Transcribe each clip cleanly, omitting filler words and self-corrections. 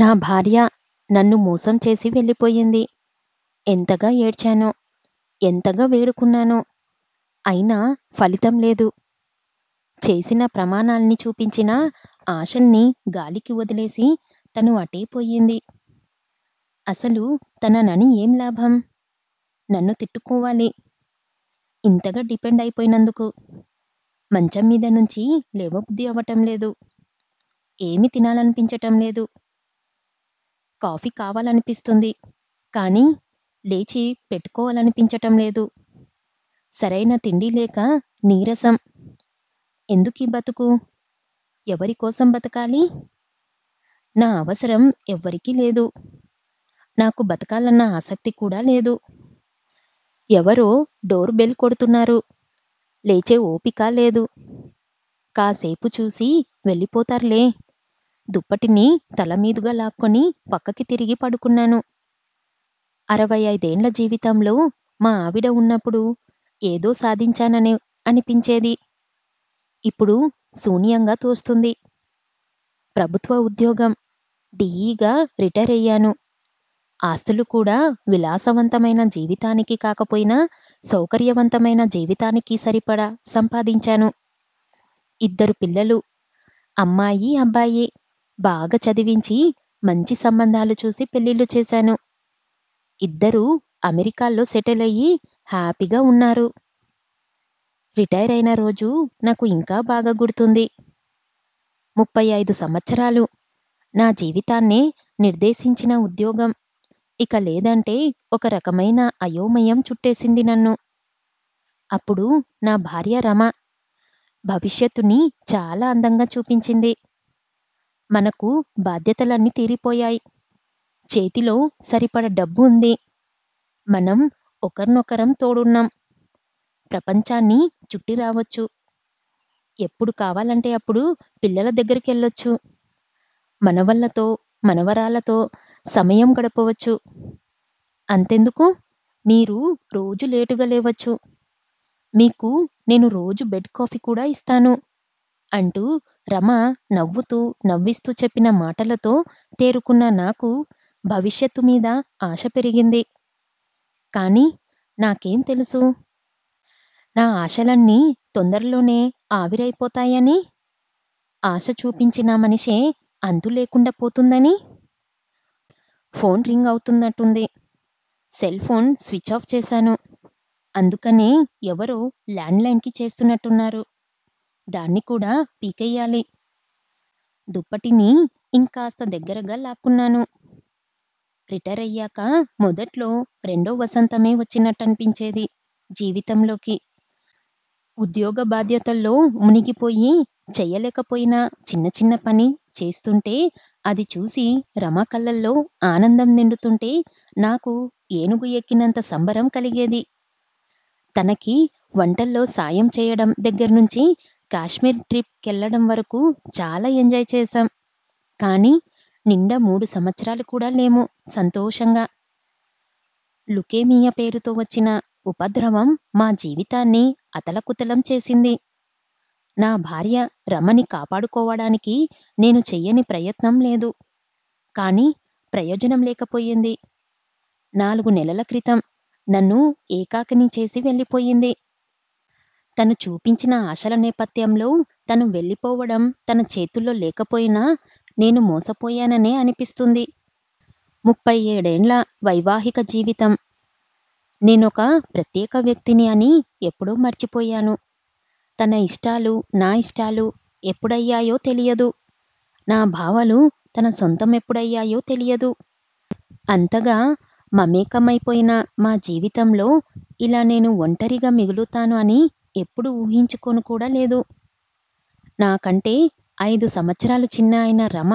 నా భార్య నన్ను మోసం చేసి వెళ్ళిపోయింది. ఎంతగా ఏడ్చానో, ఎంతగా వేడుకున్నానో, అయినా ఫలితం లేదు. చేసిన ప్రమాణాల్ని చూపించిన ఆశల్ని గాలికి వదిలేసి తను అటేపోయింది. అసలు తననని ఏం లాభం? నన్ను తిట్టుకోవాలి ఇంతగా డిపెండ్ అయిపోయినందుకు. మంచం మీద నుంచి లేవబుద్ధి అవ్వటం లేదు, ఏమి తినాలనిపించటం లేదు. కాఫీ కావాలనిపిస్తుంది కానీ లేచి పెట్టుకోవాలనిపించటం లేదు. సరైన తిండి లేక నీరసం. ఎందుకీ బతుకు? ఎవరి కోసం బతకాలి? నా అవసరం ఎవ్వరికీ లేదు. నాకు బతకాలన్న ఆసక్తి కూడా లేదు. ఎవరో డోర్ బెల్ కొడుతున్నారు, లేచే ఓపిక లేదు. కాసేపు చూసి వెళ్ళిపోతారులే. దుప్పటిని తలమీదుగా లాక్కొని పక్కకి తిరిగి పడుకున్నాను. 65 ఏళ్ల జీవితంలో మా ఆవిడ ఉన్నప్పుడు ఏదో సాధించాననే అనిపించేది. ఇప్పుడు శూన్యంగా తోస్తుంది. ప్రభుత్వ ఉద్యోగం, DE గా రిటైర్ అయ్యాను. ఆస్తులు కూడా విలాసవంతమైన జీవితానికి కాకపోయినా సౌకర్యవంతమైన జీవితానికి సరిపడా సంపాదించాను. 2 పిల్లలు, అమ్మాయి అబ్బాయి, బాగా చదివించి మంచి సంబంధాలు చూసి పెళ్లిళ్ళు చేశాను. 2 అమెరికాల్లో సెటిల్ అయ్యి హ్యాపీగా ఉన్నారు. రిటైర్ అయిన రోజు నాకు ఇంకా బాగా గుర్తుంది. 35 సంవత్సరాలు నా జీవితాన్నే నిర్దేశించిన ఉద్యోగం ఇక లేదంటే ఒక రకమైన అయోమయం చుట్టేసింది నన్ను. అప్పుడు నా భార్య రమ భవిష్యత్తుని చాలా అందంగా చూపించింది. మనకు బాధ్యతలన్నీ తీరిపోయాయి, చేతిలో సరిపడ డబ్బు ఉంది, మనం ఒకరినొకరం తోడున్నాం. ప్రపంచాన్ని చుట్టి రావచ్చు, ఎప్పుడు కావాలంటే అప్పుడు పిల్లల దగ్గరికి వెళ్ళొచ్చు, మనవళ్ళతో మనవరాలతో సమయం గడపవచ్చు. అంతెందుకు, మీరు రోజు లేటుగా లేవచ్చు, మీకు నేను రోజు బెడ్ కాఫీ కూడా ఇస్తాను అంటూ రమ నవ్వుతూ నవ్విస్తూ చెప్పిన మాటలతో తేరుకున్న నాకు భవిష్యత్తు మీద ఆశ పెరిగింది. కానీ నాకేం తెలుసు, నా ఆశలన్నీ తొందరలోనే ఆవిరైపోతాయని, ఆశ చూపించిన మనిషే అంతు లేకుండా పోతుందని. ఫోన్ రింగ్ అవుతున్నట్టుంది. సెల్ ఫోన్ స్విచ్ ఆఫ్ చేశాను, అందుకనే ఎవరో ల్యాండ్లైన్కి చేస్తున్నట్టున్నారు. దాన్ని కూడా పీకేయాలి. దుప్పటిని ఇంకాస్త దగ్గరగా లాక్కున్నాను. రిటైర్ అయ్యాక మొదట్లో 2వ వసంతమే వచ్చినట్టు అనిపించేది జీవితంలోకి. ఉద్యోగ బాధ్యతల్లో మునిగిపోయి చెయ్యలేకపోయినా చిన్న చిన్న పని చేస్తుంటే అది చూసి రమ కళ్ళల్లో ఆనందం నిండుతుంటే నాకు ఏనుగు ఎక్కినంత సంబరం కలిగేది. తనకి వంటల్లో సాయం చేయడం దగ్గర నుంచి కాశ్మీర్ ట్రిప్కెళ్ళడం వరకు చాలా ఎంజాయ్ చేశాం. కానీ నిండా 3 సంవత్సరాలు కూడా లేము సంతోషంగా. లుకేమియా పేరుతో వచ్చిన ఉపద్రవం మా జీవితాన్ని అతలకుతలం చేసింది. నా భార్య రమని కాపాడుకోవడానికి నేను చెయ్యని ప్రయత్నం లేదు. కానీ ప్రయోజనం లేకపోయింది. 4 నెలల క్రితం నన్ను ఏకాకిని చేసి వెళ్ళిపోయింది. తను చూపించిన ఆశల నేపథ్యంలో తను వెళ్ళిపోవడం తన చేతుల్లో లేకపోయినా నేను మోసపోయాననే అనిపిస్తుంది. 37 ఏళ్ల వైవాహిక జీవితం. నేనొక ప్రత్యేక వ్యక్తిని అని ఎప్పుడో మర్చిపోయాను. తన ఇష్టాలు నా ఇష్టాలు ఎప్పుడయ్యాయో తెలియదు, నా భావాలు తన సొంతం ఎప్పుడయ్యాయో తెలియదు. అంతగా మమేకమైపోయిన మా జీవితంలో ఇలా నేను ఒంటరిగా మిగులుతాను అని ఎప్పుడు ఊహించుకోను కూడా లేదు. నాకంటే 5 సంవత్సరాలు చిన్న అయిన రమ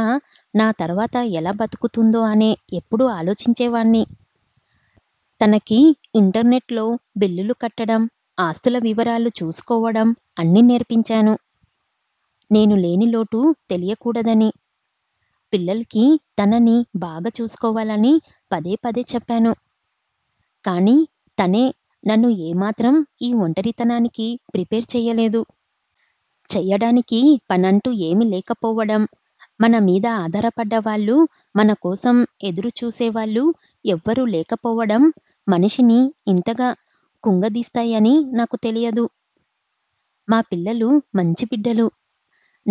నా తర్వాత ఎలా బతుకుతుందో అనే ఎప్పుడూ ఆలోచించేవాణ్ణి. తనకి ఇంటర్నెట్లో బిల్లులు కట్టడం, ఆస్తుల వివరాలు చూసుకోవడం అన్నీ నేర్పించాను, నేను లేని లోటు తెలియకూడదని. పిల్లలకి తనని బాగా చూసుకోవాలని పదే చెప్పాను. కానీ తనే నన్ను ఏమాత్రం ఈ ఒంటరితనానికి ప్రిపేర్ చేయలేదు. చెయ్యడానికి పనంటూ ఏమీ లేకపోవడం, మన మీద ఆధారపడ్డవాళ్ళు, మన కోసం ఎదురు చూసేవాళ్ళు ఎవ్వరూ లేకపోవడం మనిషిని ఇంతగా కుంగదీస్తాయని నాకు తెలియదు. మా పిల్లలు మంచి బిడ్డలు,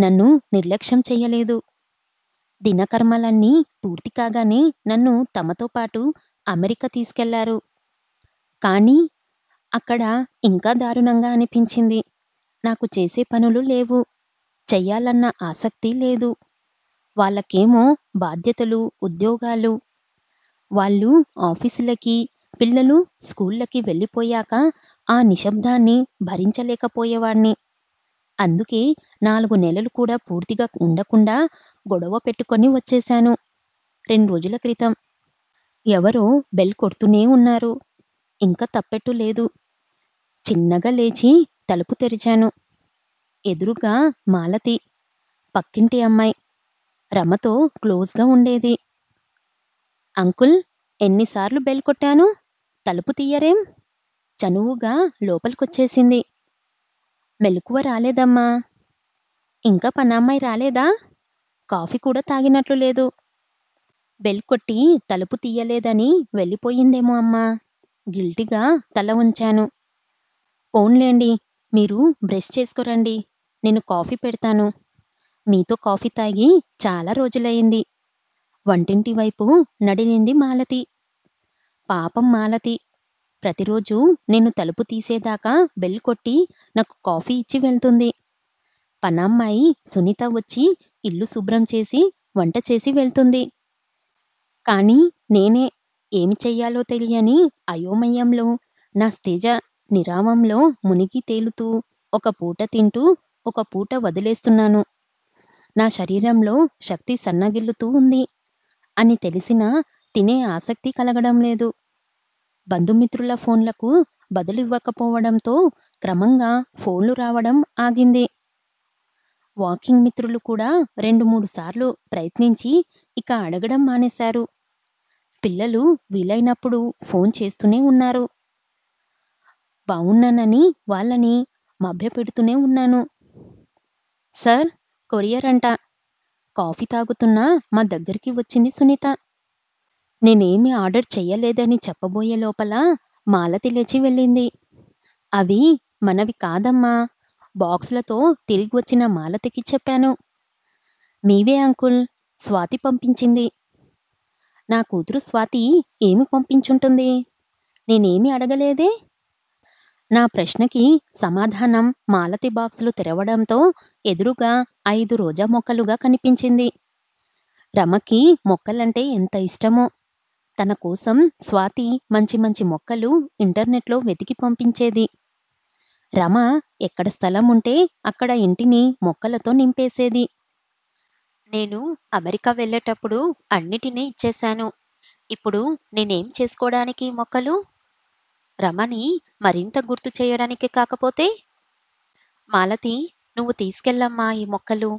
నన్ను నిర్లక్ష్యం చేయలేదు. దినకర్మలన్నీ పూర్తి కాగానే నన్ను తమతో పాటు అమెరికా తీసుకెళ్లారు. కానీ అక్కడ ఇంకా దారుణంగా అనిపించింది. నాకు చేసే పనులు లేవు, చెయ్యాలన్న ఆసక్తి లేదు. వాళ్ళకేమో బాధ్యతలు, ఉద్యోగాలు. వాళ్ళు ఆఫీసులకి, పిల్లలు స్కూళ్ళకి వెళ్ళిపోయాక ఆ నిశ్శబ్దాన్ని భరించలేకపోయేవాణ్ణి. అందుకే 4 నెలలు కూడా పూర్తిగా ఉండకుండా గొడవ పెట్టుకొని వచ్చేశాను. 2 రోజుల క్రితం ఎవరో బెల్ కొడుతూనే ఉన్నారు. ఇంకా తప్పెట్టు లేదు. చిన్నగా లేచి తలుపు తెరిచాను. ఎదురుగా మాలతి, పక్కింటి అమ్మాయి. రమతో క్లోజ్గా ఉండేది. అంకుల్, ఎన్నిసార్లు బెల్ కొట్టాను, తలుపు తీయరేం? చనువుగా లోపలికొచ్చేసింది. మెలకువ రాలేదమ్మా. ఇంకా పనమ్మాయి రాలేదా? కాఫీ కూడా తాగినట్లు లేదు. బెల్ కొట్టి తలుపు తీయలేదని వెళ్ళిపోయిందేమో అమ్మా. గిల్టీగా తల ఉంచాను. పోన్లేండి, మీరు బ్రష్ చేసుకోరండి, నేను కాఫీ పెడతాను. మీతో కాఫీ తాగి చాలా రోజులయ్యింది. వంటింటి వైపు నడిలింది మాలతి. పాపం మాలతి, ప్రతిరోజు నేను తలుపు తీసేదాకా బెల్ కొట్టి నాకు కాఫీ ఇచ్చి వెళ్తుంది. పనమ్మాయి సునీత వచ్చి ఇల్లు శుభ్రం చేసి వంట చేసి వెళ్తుంది. కానీ నేనే ఏమి చెయ్యాలో తెలియని అయోమయంలో, నా స్థిజ నిరామంలో మునిగి తేలుతూ ఒక పూట తింటూ ఒక పూట వదిలేస్తున్నాను. నా శరీరంలో శక్తి సన్నగిల్లుతూ ఉంది అని తెలిసినా తినే ఆసక్తి కలగడం లేదు. బంధుమిత్రుల ఫోన్లకు బదులు ఇవ్వకపోవడంతో క్రమంగా ఫోన్లు రావడం ఆగింది. వాకింగ్ మిత్రులు కూడా 2-3 సార్లు ప్రయత్నించి ఇక అడగడం మానేశారు. పిల్లలు వీలైనప్పుడు ఫోన్ చేస్తూనే ఉన్నారు. బాగున్నానని వాళ్ళని మభ్యపెడుతూనే ఉన్నాను. సార్, కొరియర్ అంట. కాఫీ తాగుతున్నా మా దగ్గరికి వచ్చింది సునీత. నేనేమి ఆర్డర్ చెయ్యలేదని చెప్పబోయే లోపల మాలతి లేచి వెళ్ళింది. అవి మనవి కాదమ్మా, బాక్సులతో తిరిగి వచ్చిన మాలతికి చెప్పాను. మీవే అంకుల్, స్వాతి పంపించింది. నా కూతురు స్వాతి ఏమి పంపించుంటుంది? నేనేమి అడగలేదే. నా ప్రశ్నకి సమాధానం మాలతి బాక్సులు తెరవడంతో ఎదురుగా 5 రోజా మొక్కలుగా కనిపించింది. రమకి మొక్కలంటే ఎంత ఇష్టమో. తన కోసం స్వాతి మంచి మంచి మొక్కలు ఇంటర్నెట్లో వెతికి పంపించేది. రమ ఎక్కడ స్థలం ఉంటే అక్కడ ఇంటిని మొక్కలతో నింపేసేది. నేను అమెరికా వెళ్ళేటప్పుడు అన్నిటినీ ఇచ్చేశాను. ఇప్పుడు నేనేం చేసుకోవడానికి మొక్కలు? రమని మరింత గుర్తు చేయడానికి కాకపోతే. మాలతి, నువ్వు తీసుకెళ్ళమ్మా ఈ మొక్కలు.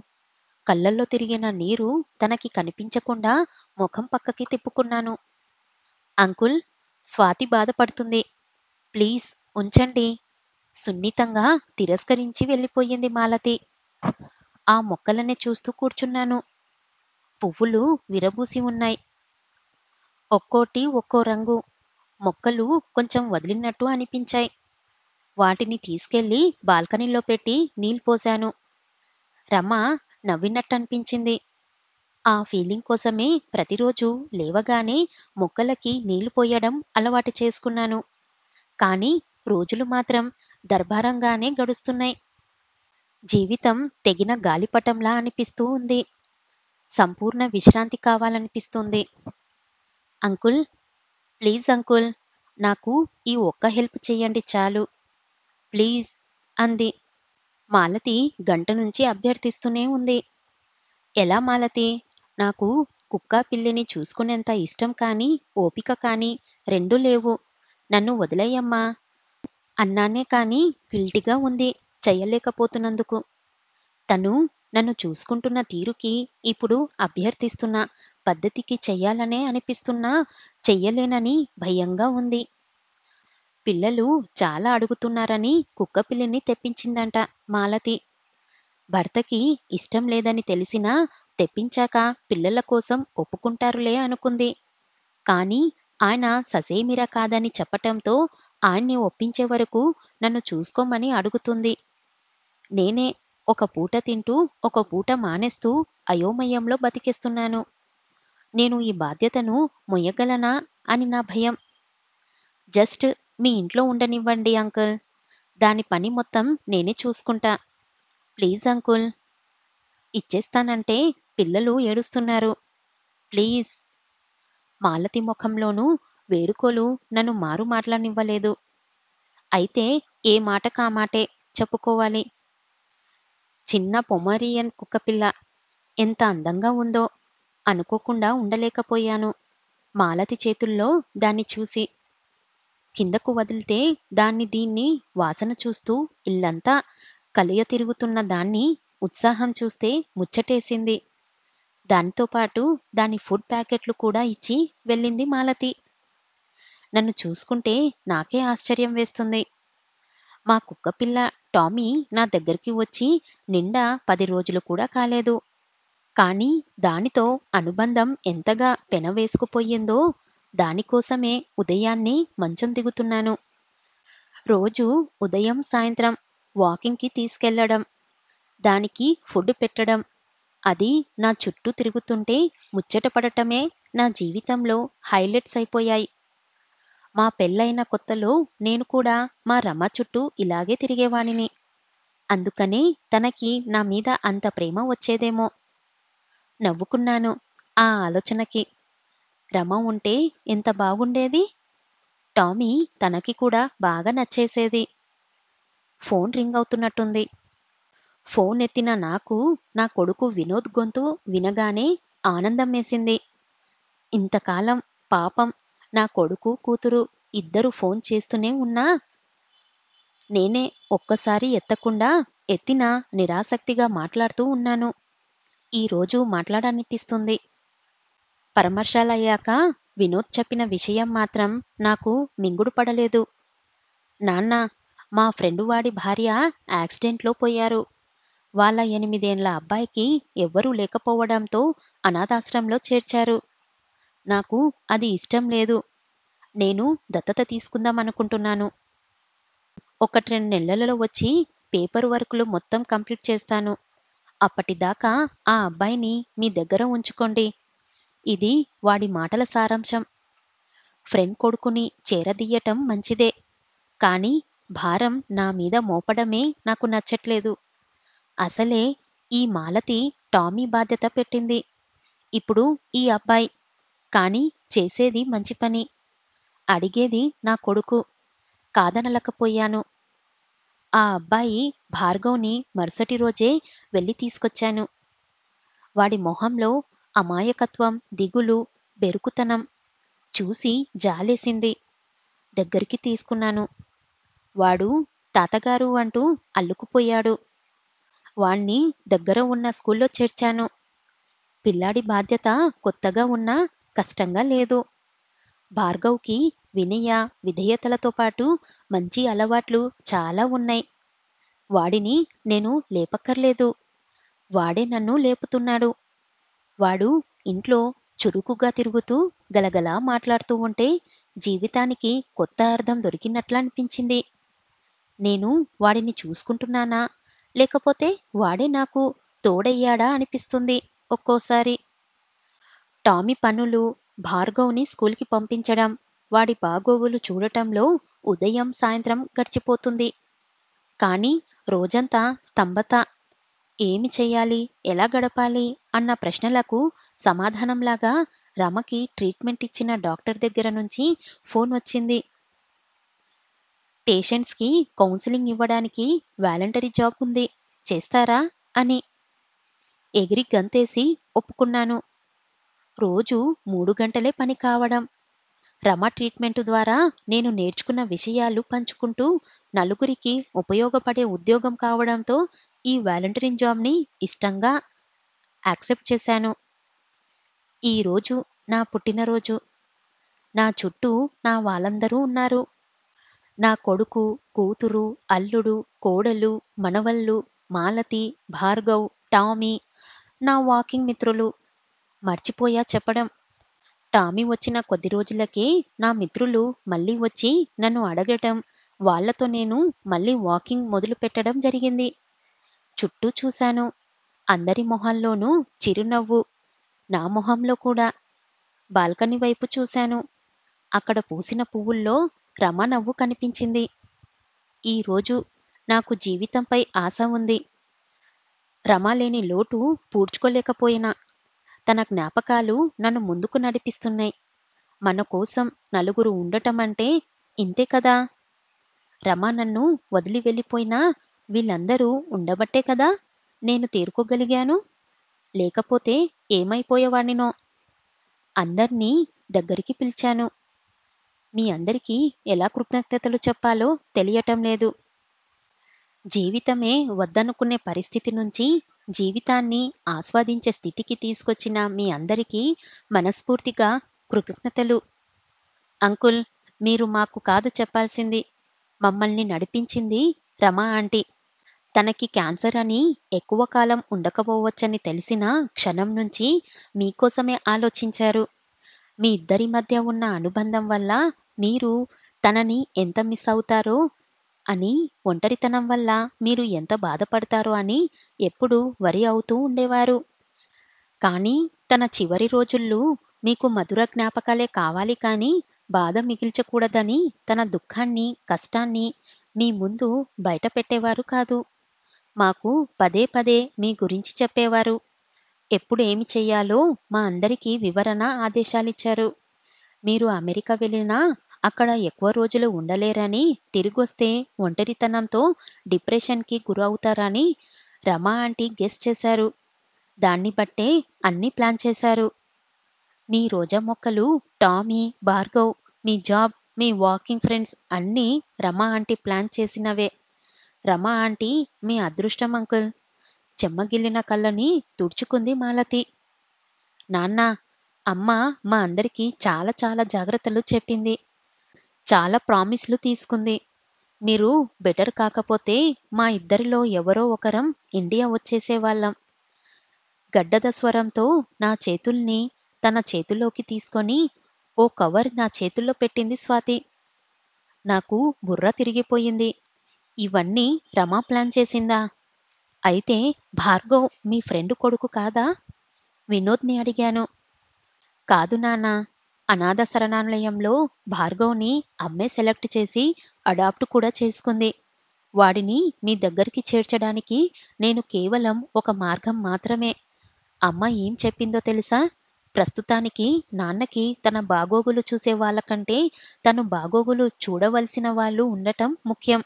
కళ్ళల్లో తిరిగిన నీరు తనకి కనిపించకుండా ముఖం పక్కకి తిప్పుకున్నాను. అంకుల్, స్వాతి బాధపడుతుంది, ప్లీజ్ ఉంచండి. సున్నితంగా తిరస్కరించి వెళ్ళిపోయింది మాలతి. ఆ మొక్కలనే చూస్తూ కూర్చున్నాను. పువ్వులు విరబూసి ఉన్నాయి. ఒక్కోటి ఒక్కో రంగు. మొక్కలు కొంచెం వదిలినట్టు అనిపించాయి. వాటిని తీసుకెళ్లి బాల్కనీలో పెట్టి నీళ్ళు పోశాను. రమ నవ్వినట్టు అనిపించింది. ఆ ఫీలింగ్ కోసమే ప్రతిరోజు లేవగానే మొక్కలకి నీళ్లు పోయడం అలవాటు చేసుకున్నాను. కానీ రోజులు మాత్రం దర్భారంగానే గడుస్తున్నాయి. జీవితం తెగిన గాలిపటంలా అనిపిస్తూ ఉంది. సంపూర్ణ విశ్రాంతి కావాలనిపిస్తుంది. అంకుల్, ప్లీజ్ అంకుల్, నాకు ఈ ఒక్క హెల్ప్ చేయండి చాలు, ప్లీజ్ అంది. మాలతి గంట నుంచి అభ్యర్థిస్తూనే ఉంది. ఎలా మాలతి, నాకు కుక్క పిల్లిని చూసుకునేంత ఇష్టం కానీ ఓపిక కానీ రెండూ లేవు. నన్ను వదిలేయమ్మా అన్నానే కానీ గిల్టీగా ఉంది చెయ్యలేకపోతున్నందుకు. తను నన్ను చూసుకుంటున్న తీరుకి, ఇప్పుడు అభ్యర్థిస్తున్న పద్ధతికి చెయ్యాలనే అనిపిస్తున్నా చెయ్యలేనని భయంగా ఉంది. పిల్లలు చాలా అడుగుతున్నారని కుక్కపిల్లిని తెప్పించిందంట మాలతి. భర్తకి ఇష్టం లేదని తెలిసినా తెప్పించాక పిల్లల కోసం ఒప్పుకుంటారులే అనుకుంది. కానీ ఆయన ససేమిరా కాదని చెప్పటంతో ఆయన్ని ఒప్పించే వరకు నన్ను చూసుకోమని అడుగుతుంది. నేనే ఒక పూట తింటూ ఒక పూట మానేస్తూ అయోమయంలో బతికేస్తున్నాను. నేను ఈ బాధ్యతను మొయ్యగలనా అని నా భయం. జస్ట్ మీ ఇంట్లో ఉండనివ్వండి అంకుల్, దాని పని మొత్తం నేనే చూసుకుంటా. Please uncle. ఇచ్చేస్తానంటే పిల్లలు ఏడుస్తున్నారు. ప్లీజ్. మాలతి ముఖంలోనూ వేడుకోలు నన్ను మారు మాట్లాడనివ్వలేదు. అయితే ఏ మాట కామాటే చెప్పుకోవాలి. చిన్న పొమరియన్ కుక్కపిల్ల ఎంత అందంగా ఉందో అనుకోకుండా ఉండలేకపోయాను. మాలతి చేతుల్లో దాన్ని చూసి కిందకు వదిలితే దాన్ని దీన్ని వాసన చూస్తూ ఇల్లంతా కలియ తిరుగుతున్న దాన్ని ఉత్సాహం చూస్తే ముచ్చటేసింది. దానితో పాటు దాని ఫుడ్ ప్యాకెట్లు కూడా ఇచ్చి వెళ్ళింది మాలతి. నన్ను చూసుకుంటే నాకే ఆశ్చర్యం వేస్తుంది. మా కుక్కపిల్ల టామీ నా దగ్గరికి వచ్చి నిండా 10 రోజులు కూడా కాలేదు. కానీ దానితో అనుబంధం ఎంతగా పెనవేసుకుపోయిందో దానికోసమే ఉదయాన్నే మంచం దిగుతున్నాను. రోజు ఉదయం సాయంత్రం వాకింగ్కి తీసుకెళ్లడం, దానికి ఫుడ్ పెట్టడం, అది నా చుట్టూ తిరుగుతుంటే ముచ్చటపడటమే నా జీవితంలో హైలైట్స్ అయిపోయాయి. మా పెళ్ళైన కొత్తలో నేను కూడా మా రమ చుట్టూ ఇలాగే తిరిగేవాడిని. అందుకనే తనకి నా మీద అంత ప్రేమ వచ్చేదేమో. నవ్వుకున్నాను ఆ ఆలోచనకి. రమ ఉంటే ఎంత బాగుండేది. టామీ తనకి కూడా బాగా నచ్చేసేది. ఫోన్ రింగ్ అవుతున్నట్టుంది. ఫోన్ ఎత్తిన నాకు నా కొడుకు వినోద్ గొంతు వినగానే ఆనందం వేసింది. ఇంతకాలం పాపం నా కొడుకు కూతురు ఇద్దరు ఫోన్ చేస్తూనే ఉన్నా నేనే ఒక్కసారి ఎత్తకుండా ఎత్తినా నిరాసక్తిగా మాట్లాడుతూ ఉన్నాను. ఈరోజు మాట్లాడనిపిస్తుంది. పరామర్శాలయ్యాక వినోద్ చెప్పిన విషయం మాత్రం నాకు మింగుడు పడలేదు. నాన్న, మా ఫ్రెండ్ వాడి భార్య యాక్సిడెంట్లో పోయారు. వాళ్ళ 8 ఏళ్ల అబ్బాయికి ఎవ్వరూ లేకపోవడంతో అనాథాశ్రమంలో చేర్చారు. నాకు అది ఇష్టం లేదు. నేను దత్తత తీసుకుందాం అనుకుంటున్నాను. 1-2 నెలలలో వచ్చి పేపర్ వర్క్లు మొత్తం కంప్లీట్ చేస్తాను. అప్పటిదాకా ఆ అబ్బాయిని మీ దగ్గర ఉంచుకోండి. ఇది వాడి మాటల సారాంశం. ఫ్రెండ్ కొడుకుని చేరదీయటం మంచిదే, కానీ భారం నా మీద మోపడమే నాకు నచ్చట్లేదు. అసలే ఈ మాలతి టామీ బాధ్యత పెట్టింది, ఇప్పుడు ఈ అబ్బాయి. కానీ చేసేది మంచి పని, అడిగేది నా కొడుకు. కాదనలకపోయాను. ఆ అబ్బాయి భార్గవ్ని మరుసటి రోజే వెళ్ళి తీసుకొచ్చాను. వాడి మొహంలో అమాయకత్వం, దిగులు, బెరుకుతనం చూసి జాలేసింది. దగ్గరికి తీసుకున్నాను. వాడు తాతగారు అంటూ అల్లుకుపోయాడు. వాణ్ణి దగ్గర ఉన్న స్కూల్లో చేర్చాను. పిల్లాడి బాధ్యత కొత్తగా ఉన్నా కష్టంగా లేదు. భార్గవ్కి వినయ విధేయతలతో పాటు మంచి అలవాట్లు చాలా ఉన్నాయి. వాడిని నేను లేపక్కర్లేదు, వాడే నన్ను లేపుతున్నాడు. వాడు ఇంట్లో చురుకుగా తిరుగుతూ గలగలా మాట్లాడుతూ ఉంటే జీవితానికి కొత్త అర్థం దొరికినట్లు అనిపించింది. నేను వాడిని చూసుకుంటున్నానా, లేకపోతే వాడే నాకు తోడయ్యాడా అనిపిస్తుంది ఒక్కోసారి. టామీ పనులు, భార్గవ్ని స్కూల్కి పంపించడం, వాడి బాగోగులు చూడటంలో ఉదయం సాయంత్రం గడిచిపోతుంది. కానీ రోజంతా స్తంభత. ఏమి చెయ్యాలి, ఎలా గడపాలి అన్న ప్రశ్నలకు సమాధానంలాగా రమకి ట్రీట్మెంట్ ఇచ్చిన డాక్టర్ దగ్గర నుంచి ఫోన్ వచ్చింది. పేషెంట్స్కి కౌన్సిలింగ్ ఇవ్వడానికి వాలంటరీ జాబ్ ఉంది, చేస్తారా అని. ఎగిరి గంతేసి ఒప్పుకున్నాను. రోజు 3 గంటలే పని కావడం. రమ ట్రీట్మెంట్ ద్వారా నేను నేర్చుకున్న విషయాలు పంచుకుంటూ నలుగురికి ఉపయోగపడే ఉద్యోగం కావడంతో ఈ వాలంటరింగ్ జాబ్ని ఇష్టంగా యాక్సెప్ట్ చేశాను. ఈరోజు నా పుట్టినరోజు. నా చుట్టూ నా వాళ్ళందరూ ఉన్నారు. నా కొడుకు, కూతురు, అల్లుడు, కోడలు, మనవళ్ళు, మాలతి, భార్గవ్, టామీ, నా వాకింగ్ మిత్రులు. మర్చిపోయా చెప్పడం, టామీ వచ్చిన కొద్ది రోజులకే నా మిత్రులు మళ్ళీ వచ్చి నన్ను అడగటం, వాళ్లతో నేను మళ్ళీ వాకింగ్ మొదలు పెట్టడం జరిగింది. చుట్టూ చూశాను, అందరి మొహంలోనూ చిరునవ్వు, నా మొహంలో కూడా. బాల్కనీ వైపు చూశాను, అక్కడ పూసిన పువ్వుల్లో రమ నవ్వు కనిపించింది. ఈరోజు నాకు జీవితంపై ఆశ ఉంది. రమ లేని లోటు పూడ్చుకోలేకపోయినా తన జ్ఞాపకాలు నన్ను ముందుకు నడిపిస్తున్నాయి. మన కోసం నలుగురు ఉండటం అంటే ఇంతే కదా. రమ నన్ను వదిలి వెళ్ళిపోయినా వీళ్ళందరూ ఉండబట్టే కదా నేను తీరుకోగలిగాను. లేకపోతే ఏమైపోయేవాడినో. అందర్నీ దగ్గరికి పిలిచాను. మీ అందరికీ ఎలా కృతజ్ఞతలు చెప్పాలో తెలియటం లేదు. జీవితమే వద్దనుకునే పరిస్థితి నుంచి జీవితాన్ని ఆస్వాదించే స్థితికి తీసుకొచ్చిన మీ అందరికీ మనస్ఫూర్తిగా కృతజ్ఞతలు. అంకుల్, మీరు మాకు కాదు చెప్పాల్సింది. మమ్మల్ని నడిపించింది రమా ఆంటీ. తనకి క్యాన్సర్ అని ఎక్కువ కాలం ఉండకపోవచ్చని తెలిసిన క్షణం నుంచి మీకోసమే ఆలోచించారు. మీ ఇద్దరి మధ్య ఉన్న అనుబంధం వల్ల మీరు తనని ఎంత మిస్ అవుతారో అని, ఒంటరితనం వల్ల మీరు ఎంత బాధపడతారో అని ఎప్పుడూ వరి అవుతూ ఉండేవారు. కానీ తన చివరి రోజుల్లో మీకు మధుర జ్ఞాపకాలే కావాలి కానీ బాధ మిగిల్చకూడదని తన దుఃఖాన్ని, కష్టాన్ని మీ ముందు బయట పెట్టేవారు కాదు. మాకు పదే పదే మీ గురించి చెప్పేవారు. ఎప్పుడు ఏమి చేయాలో మా అందరికీ వివరణ ఆదేశాలిచ్చారు. మీరు అమెరికా వెళ్ళినా అక్కడ ఎక్కువ రోజులు ఉండలేరని, తిరిగొస్తే ఒంటరితనంతో డిప్రెషన్కి గురవుతారని రమా ఆంటీ గెస్ చేశారు. దాన్ని బట్టే అన్నీ ప్లాన్ చేశారు. మీ రోజా మొక్కలు, టామీ, భార్గవ్, మీ జాబ్, మీ వాకింగ్ ఫ్రెండ్స్ అన్నీ రమా ఆంటీ ప్లాన్ చేసినవే. రమా ఆంటీ మీ అదృష్టం అంకుల్. చెమ్మగిల్లిన కళ్ళని తుడుచుకుంది మాలతి. నాన్న, అమ్మ మా అందరికీ చాలా చాలా జాగ్రత్తలు చెప్పింది. చాలా ప్రామిస్లు తీసుకుంది. మీరు బెటర్ కాకపోతే మా ఇద్దరిలో ఎవరో ఒకరం ఇండియా వచ్చేసేవాళ్ళం. గడ్డద స్వరంతో నా చేతుల్ని తన చేతుల్లోకి తీసుకొని ఓ కవర్ నా చేతుల్లో పెట్టింది స్వాతి. నాకు బుర్ర తిరిగిపోయింది. ఇవన్నీ రమా ప్లాన్ చేసిందా? అయితే భార్గవ్ మీ ఫ్రెండ్ కొడుకు కాదా? వినోద్ని అడిగాను. కాదు నాన్న, అనాథ శరణాలయంలో భార్గవ్ని అమ్మే సెలెక్ట్ చేసి అడాప్ట్ కూడా చేసుకుంది. వాడిని మీ దగ్గరికి చేర్చడానికి నేను కేవలం ఒక మార్గం మాత్రమే. అమ్మ ఏం చెప్పిందో తెలుసా? ప్రస్తుతానికి నాన్నకి తన బాగోగులు చూసే వాళ్ళకంటే తను బాగోగులు చూడవలసిన వాళ్ళు ఉండటం ముఖ్యం.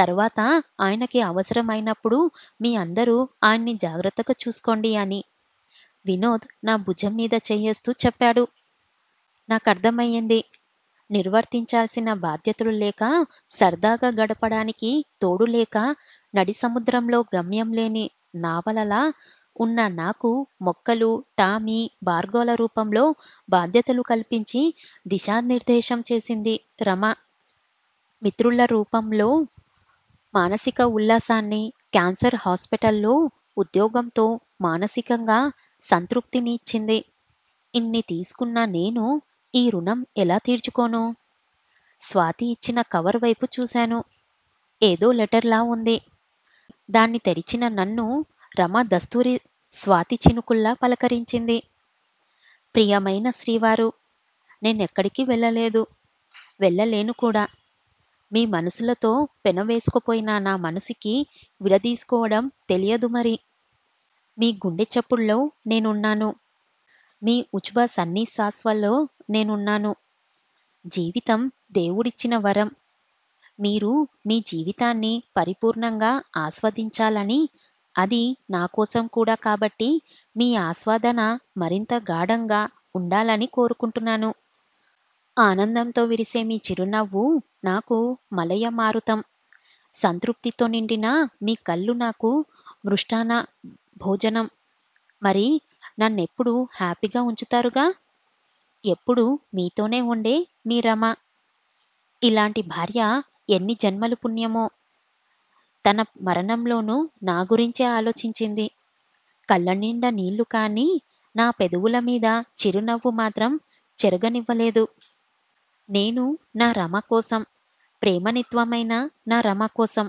తర్వాత ఆయనకి అవసరమైనప్పుడు మీ అందరూ ఆయన్ని జాగ్రత్తగా చూసుకోండి అని వినోద్ నా భుజం మీద చేయేస్తూ చెప్పాడు. నాకు అర్థమయ్యింది. నిర్వర్తించాల్సిన బాధ్యతలు లేక, సరదాగా గడపడానికి తోడు లేక, నడి సముద్రంలో గమ్యం లేని నావలలా ఉన్న నాకు మొక్కలు, టామీ, భార్గోల రూపంలో బాధ్యతలు కల్పించి దిశానిర్దేశం చేసింది రమ. మిత్రుల రూపంలో మానసిక ఉల్లాసాన్ని, క్యాన్సర్ హాస్పిటల్లో ఉద్యోగంతో మానసికంగా సంతృప్తిని ఇచ్చింది. ఇన్ని తీసుకున్న నేను ఈ రుణం ఎలా తీర్చుకోను? స్వాతి ఇచ్చిన కవర్ వైపు చూశాను. ఏదో లెటర్లా ఉంది. దాన్ని తెరిచిన నన్ను రమ దస్తూరి స్వాతి చినుకుల్లా పలకరించింది. ప్రియమైన శ్రీవారు, నేనెక్కడికి వెళ్ళలేదు, వెళ్ళలేను కూడా. మీ మనసులతో పెనవేసుకుపోయిన నా మనసుకి విడదీసుకోవడం తెలియదు. మరి మీ గుండె చప్పుల్లో నేనున్నాను, మీ ఉజ్వ సన్నిశ్వాసలో నేనున్నాను. జీవితం దేవుడిచ్చిన వరం. మీరు మీ జీవితాన్ని పరిపూర్ణంగా ఆస్వాదించాలని, అది నా కోసం కూడా కాబట్టి మీ ఆస్వాదన మరింత గాఢంగా ఉండాలని కోరుకుంటున్నాను. ఆనందంతో విరిసే మీ చిరునవ్వు నాకు మలయ మారుతం. సంతృప్తితో నిండిన మీ కళ్ళు నాకు మృష్టాన భోజనం. మరి నన్నెప్పుడు హ్యాపీగా ఉంచుతారుగా? ఎప్పుడు మీతోనే ఉండే మీ రమ. ఇలాంటి భార్య ఎన్ని జన్మలు పుణ్యమో. తన మరణంలోనూ నా గురించే ఆలోచించింది. కళ్ళ నిండా నీళ్లు కాని నా పెదవుల మీద చిరునవ్వు మాత్రం చెరగనివ్వలేదు. నేను నా రమ కోసం, ప్రేమనిత్వమైన నా రమ కోసం